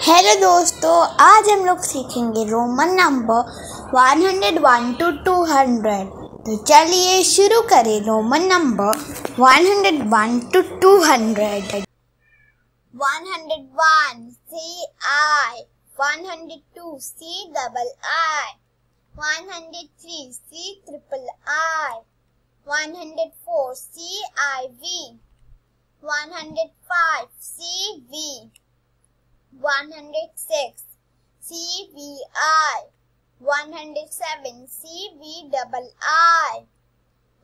Hello दोस्तों, आज हम लोग सीखेंगे रोमन नंबर 101 टू 200। तो चलिए शुरू करें Roman number 101 to 200। 101 C I, 102 C double I, 103 C triple I, 104 C I V, 105 C V, 106 C V I, 107 C V double I,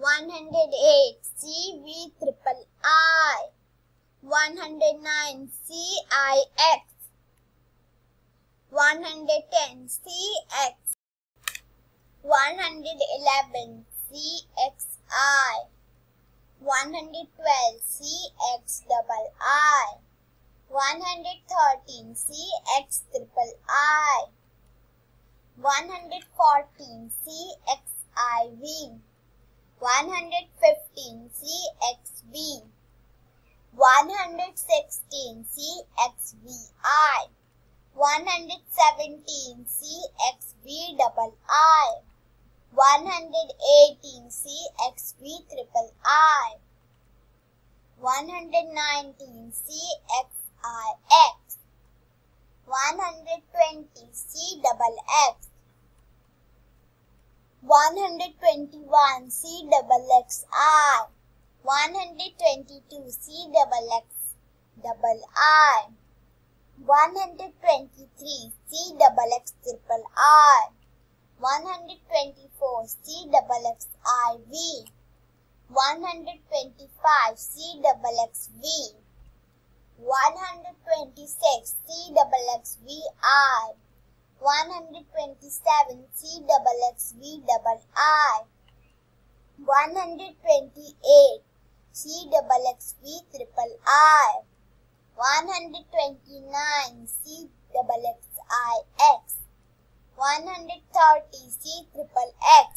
108 C V triple I, 109 C I X, 110 C X, 111 C X I, 112 C X double I, 113 C X triple I, 114 C X I V, 115 C X V, 116 C X V I, 117 C X V double I, 118 C X V triple I, 119 C X I X, 120 C double X, 121 C double X I, 122 C double X double I, 123 C double X triple I, 124 C double X I V, 125 C double X V, 126 C double X V I, 127 C double X V double I, 128 C double X V triple I, 129 C double X I X, 130 C triple X,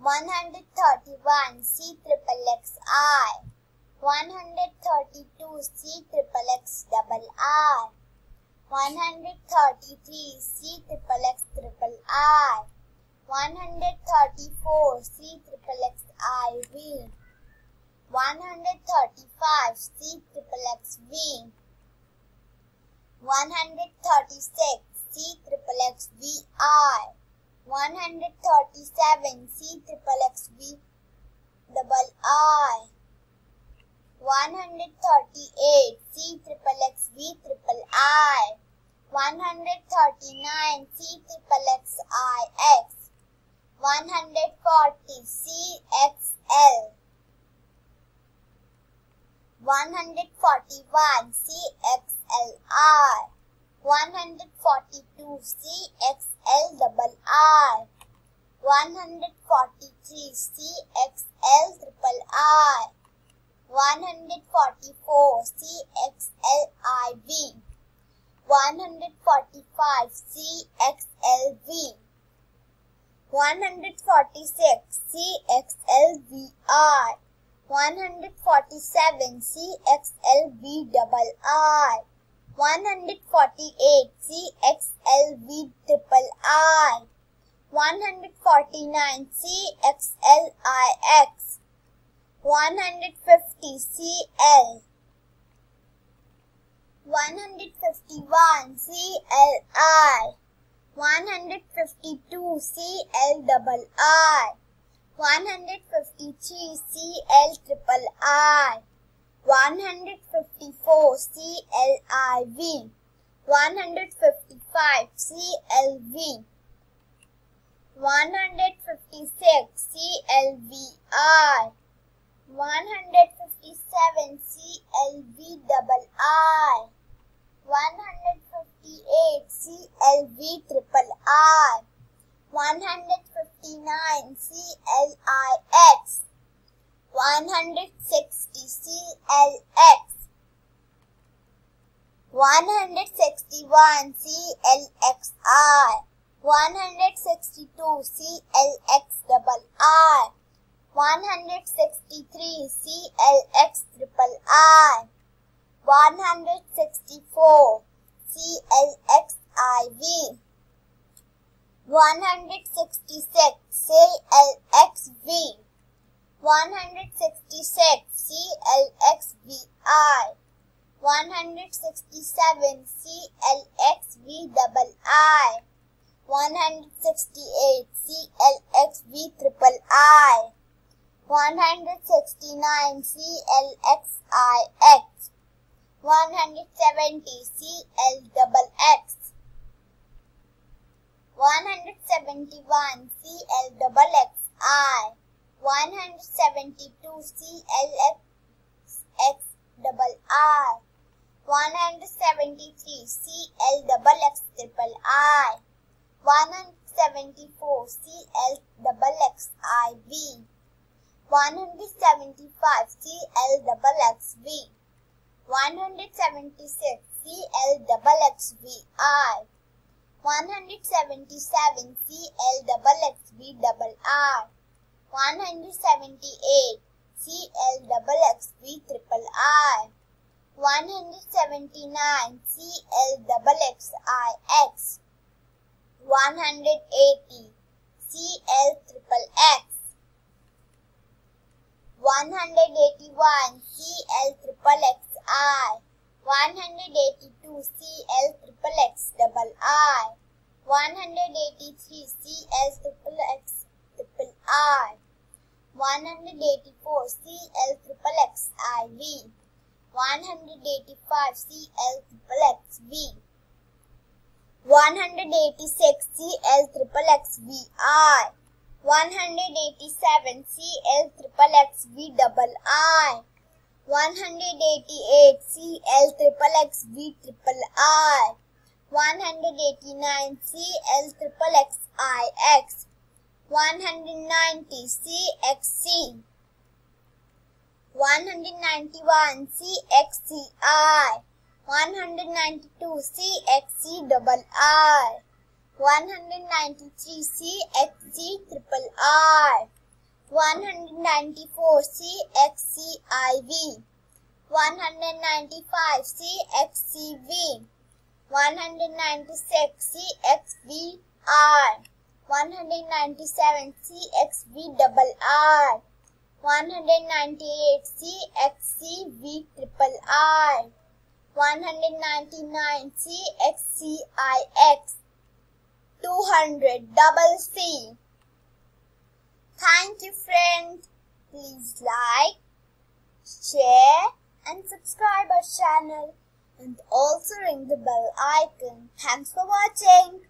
131 C triple X I, 132 C triple X double I, 133 C triple X triple I, 134 C triple X I V, 135 C triple X V, 136 C triple X V I, 137 C triple X V double I, 138 C triple X V triple I, 139 C triple X I X, 140 C X L, 141 C X L I, 142 C X L double I, 143 C X L triple I, 144 C X L I V, 145 C X L V, 146 C X L V I, 147 C X L V double I, 148 C X L V triple I, 149 C X L I X, 150 C L, 151 C L I, 152 C L double I, 153 C L triple I, 154 C L I V, 155 C L V, 156 C L V I, 157 C L V double I, 158 C L V triple I, 159 C L I X, 160 C L X, 161 C L X I, 162 C L X double I, 163 C L X triple I, 164 CLXIV 166 CLXV 166 CLXVI 167 CLXVII 168 CLXVIII 169 CLXIX 170 CLXX 171 CLXXI 172 CLXXII 173 CLXXIII 174 CLXXIV 175 CLXXV 176 CLXXVI 177 CLXXVII 178 CLXXVIII 179 CLXXIX 180 CLXXX 181 CLXXXI 182 CLXXXII 183 CLXXXII 184 CLXXXIV 185 CLXXXV 186 CLXXXVI 187 CLXXXVII 188 CLXXXVIII 189 CLXXIX 190 CXC 191 CXCI 192 CXCII 193 CXCIII 194 CXCIV 195 CXCV 196 CXVI 197 CXVII 198 CXCVIII 199 CXCIX 200 CC. Thank you, friends. Please like, share and subscribe our channel and also ring the bell icon. Thanks for watching.